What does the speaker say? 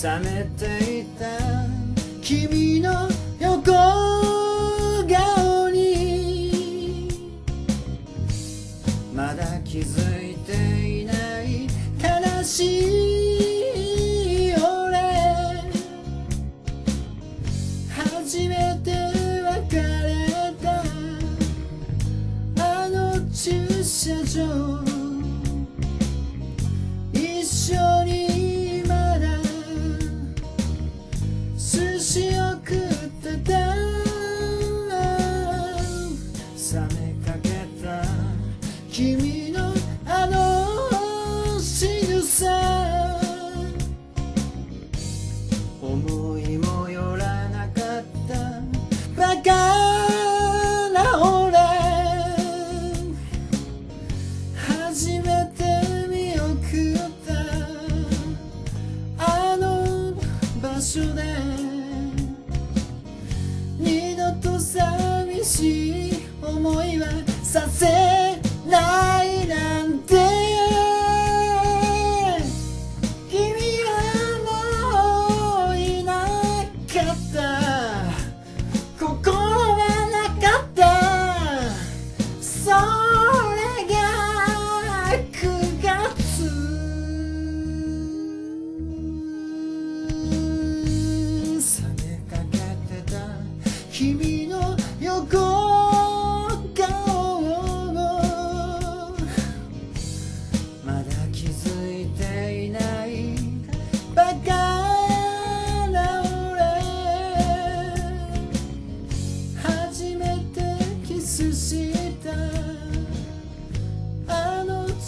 覚めていた君の横顔にまだ気づいていない悲しい俺初めて別れたあの駐車場一緒に君のあの仕草思いもよらなかったバカな俺初めて見送ったあの場所で二度と寂しい思いはさせないなんて君はもういなかった心はなかったそれが9月冷めかけてた君の横あの